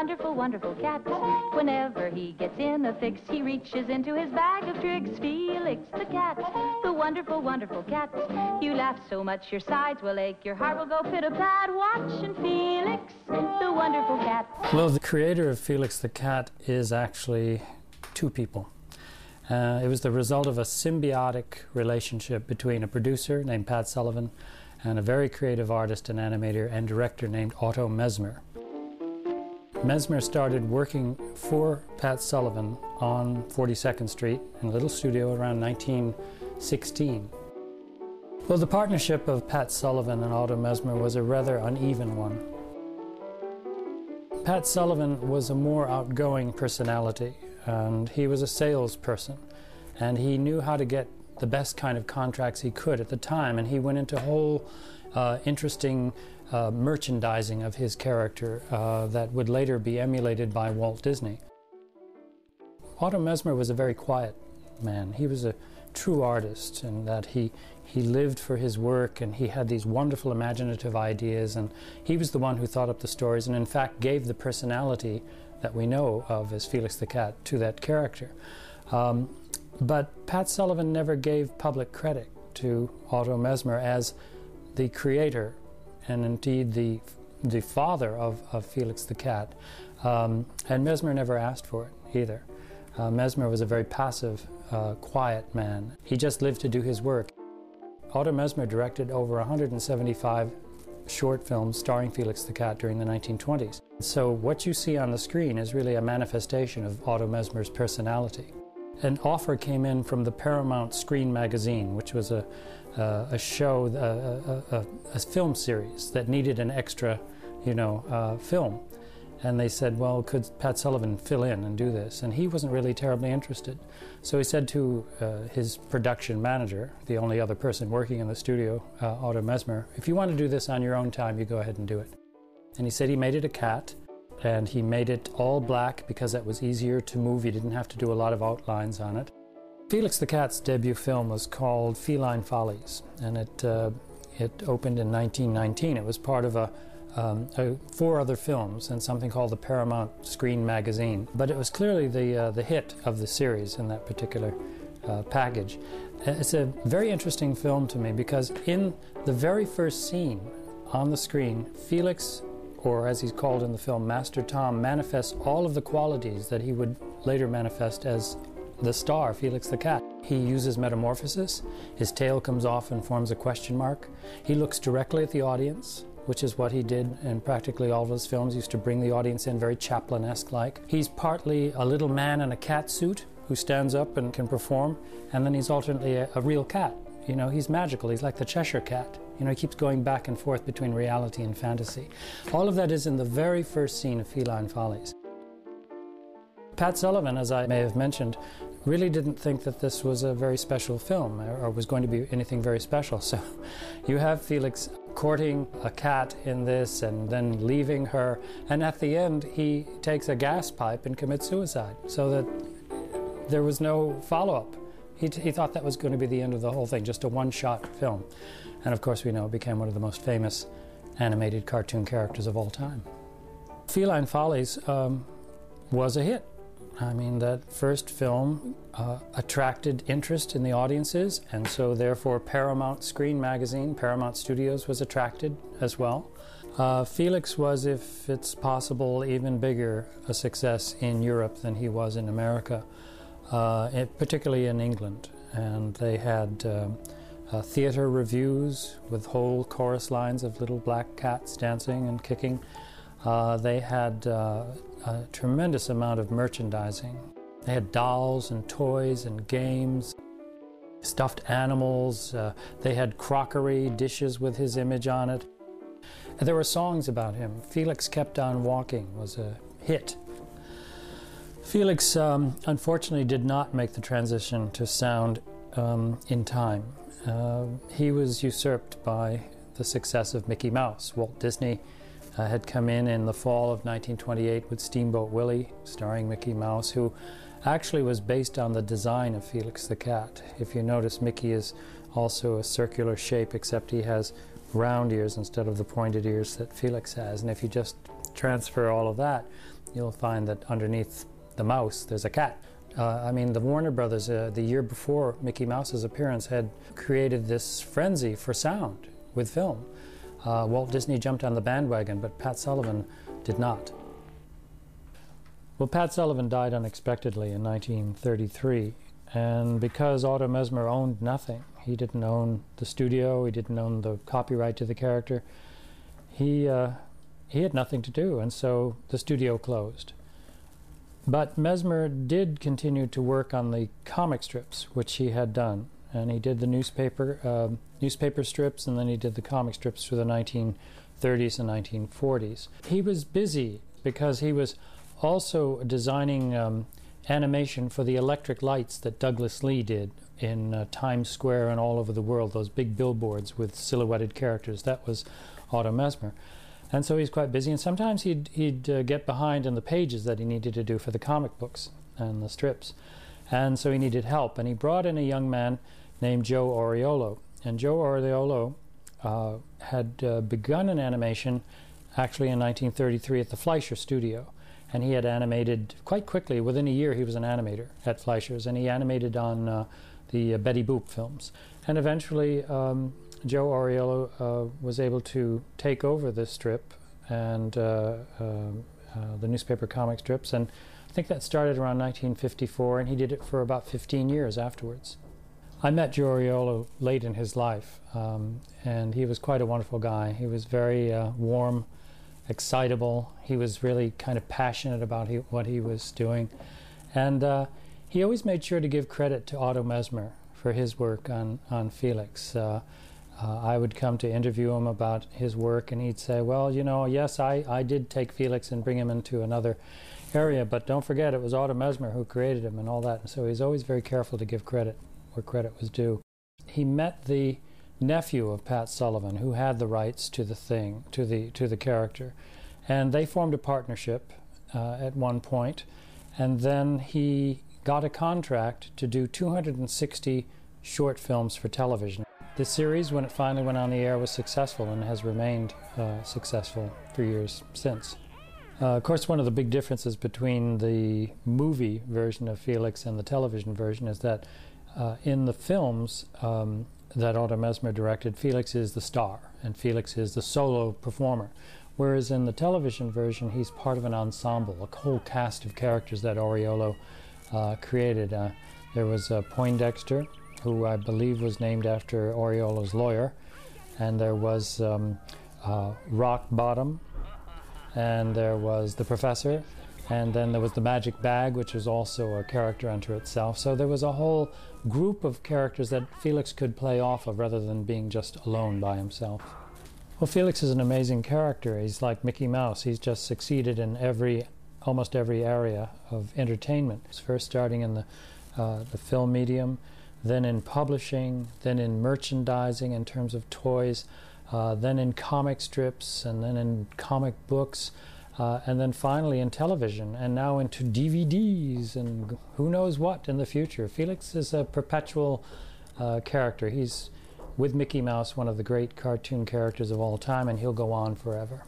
wonderful, wonderful cat. Whenever he gets in a fix, he reaches into his bag of tricks. Felix the cat, the wonderful, wonderful cat. You laugh so much your sides will ache, your heart will go pit-a-pat. Watching Felix the wonderful cat. Well, the creator of Felix the Cat is actually two people. It was the result of a symbiotic relationship between a producer named Pat Sullivan and a very creative artist and animator and director named Otto Mesmer. Mesmer started working for Pat Sullivan on 42nd Street in a little studio around 1916. Well, the partnership of Pat Sullivan and Otto Mesmer was a rather uneven one. Pat Sullivan was a more outgoing personality, and he was a salesperson, and he knew how to get the best kind of contracts he could at the time, and he went into whole interesting merchandising of his character that would later be emulated by Walt Disney. Otto Mesmer was a very quiet man. He was a true artist in that he lived for his work, and he had these wonderful imaginative ideas, and he was the one who thought up the stories and in fact gave the personality that we know of as Felix the Cat to that character. But Pat Sullivan never gave public credit to Otto Mesmer as the creator and indeed the father of Felix the Cat. And Mesmer never asked for it either. Mesmer was a very passive, quiet man. He just lived to do his work. Otto Mesmer directed over 175 short films starring Felix the Cat during the 1920s. So what you see on the screen is really a manifestation of Otto Mesmer's personality. An offer came in from the Paramount Screen Magazine, which was a show, a film series that needed an extra, film. And they said, well, could Pat Sullivan fill in and do this? And he wasn't really terribly interested. So he said to his production manager, the only other person working in the studio, Otto Mesmer, if you want to do this on your own time, you go ahead and do it. And he said he made it a cat. And he made it all black because that was easier to move. You didn't have to do a lot of outlines on it. Felix the Cat's debut film was called Feline Follies, and it opened in 1919. It was part of four other films and something called the Paramount Screen Magazine. But it was clearly the hit of the series in that particular package. It's a very interesting film to me because in the very first scene on the screen, Felix, or as he's called in the film, Master Tom, manifests all of the qualities that he would later manifest as the star, Felix the Cat. He uses metamorphosis, his tail comes off and forms a question mark. He looks directly at the audience, which is what he did in practically all of his films. He used to bring the audience in very Chaplin-esque like. He's partly a little man in a cat suit who stands up and can perform, and then he's alternately a real cat. You know, he's magical, he's like the Cheshire Cat. You know, he keeps going back and forth between reality and fantasy. All of that is in the very first scene of Feline Follies. Pat Sullivan, as I may have mentioned, really didn't think that this was a very special film or was going to be anything very special. So you have Felix courting a cat in this and then leaving her. And at the end, he takes a gas pipe and commits suicide, so that there was no follow-up. He thought that was going to be the end of the whole thing, just a one-shot film. And of course, we know it became one of the most famous animated cartoon characters of all time. Feline Follies was a hit. I mean, that first film attracted interest in the audiences, and so therefore Paramount Screen Magazine, Paramount Studios was attracted as well. Felix was, if it's possible, even bigger a success in Europe than he was in America, particularly in England. And they had theater reviews with whole chorus lines of little black cats dancing and kicking. They had a tremendous amount of merchandising. They had dolls and toys and games, stuffed animals. They had crockery, dishes with his image on it. And there were songs about him. Felix Kept on Walking was a hit. Felix, unfortunately, did not make the transition to sound in time. He was usurped by the success of Mickey Mouse. Walt Disney had come in the fall of 1928 with Steamboat Willie, starring Mickey Mouse, who actually was based on the design of Felix the Cat. If you notice, Mickey is also a circular shape, except he has round ears instead of the pointed ears that Felix has. And if you just transfer all of that you'll find that underneath the mouse there's a cat. I mean, the Warner Brothers, the year before Mickey Mouse's appearance, had created this frenzy for sound with film. Walt Disney jumped on the bandwagon, but Pat Sullivan did not. Well, Pat Sullivan died unexpectedly in 1933, and because Otto Mesmer owned nothing, he didn't own the studio, he didn't own the copyright to the character, he had nothing to do, and so the studio closed. But Mesmer did continue to work on the comic strips, which he had done, and he did the newspaper strips, and then he did the comic strips through the 1930s and 1940s. He was busy because he was also designing animation for the electric lights that Douglas Lee did in Times Square and all over the world, those big billboards with silhouetted characters. That was Otto Mesmer. And so he's quite busy, and sometimes he'd get behind in the pages that he needed to do for the comic books and the strips. And so he needed help, and he brought in a young man named Joe Oriolo. And Joe Oriolo had begun an animation actually in 1933 at the Fleischer studio, and he had animated quite quickly. Within a year he was an animator at Fleischer's, and he animated on the Betty Boop films. And eventually Joe Oriolo was able to take over this strip and the newspaper comic strips, and I think that started around 1954, and he did it for about 15 years afterwards. I met Joe Oriolo late in his life, and he was quite a wonderful guy. He was very warm, excitable. He was really kind of passionate about what he was doing, and he always made sure to give credit to Otto Mesmer for his work on Felix. I would come to interview him about his work, and he'd say, well, you know, yes, I did take Felix and bring him into another area, but don't forget it was Otto Mesmer who created him and all that. And so he's always very careful to give credit where credit was due. He met the nephew of Pat Sullivan, who had the rights to the thing, to the character, and they formed a partnership at one point, and then he got a contract to do 260 short films for television. The series, when it finally went on the air, was successful and has remained successful for years since. Of course, one of the big differences between the movie version of Felix and the television version is that in the films that Otto Mesmer directed, Felix is the star and Felix is the solo performer, whereas in the television version he's part of an ensemble, a whole cast of characters that Oriolo created. There was Poindexter, who I believe was named after Oriolo's lawyer, and there was Rock Bottom, and there was The Professor, and then there was The Magic Bag, which was also a character unto itself. So there was a whole group of characters that Felix could play off of rather than being just alone by himself. Well, Felix is an amazing character. He's like Mickey Mouse. He's just succeeded in almost every area of entertainment. First starting in the film medium, then in publishing, then in merchandising in terms of toys, then in comic strips, and then in comic books, and then finally in television, and now into DVDs and who knows what in the future. Felix is a perpetual character. He's, with Mickey Mouse, one of the great cartoon characters of all time, and he'll go on forever.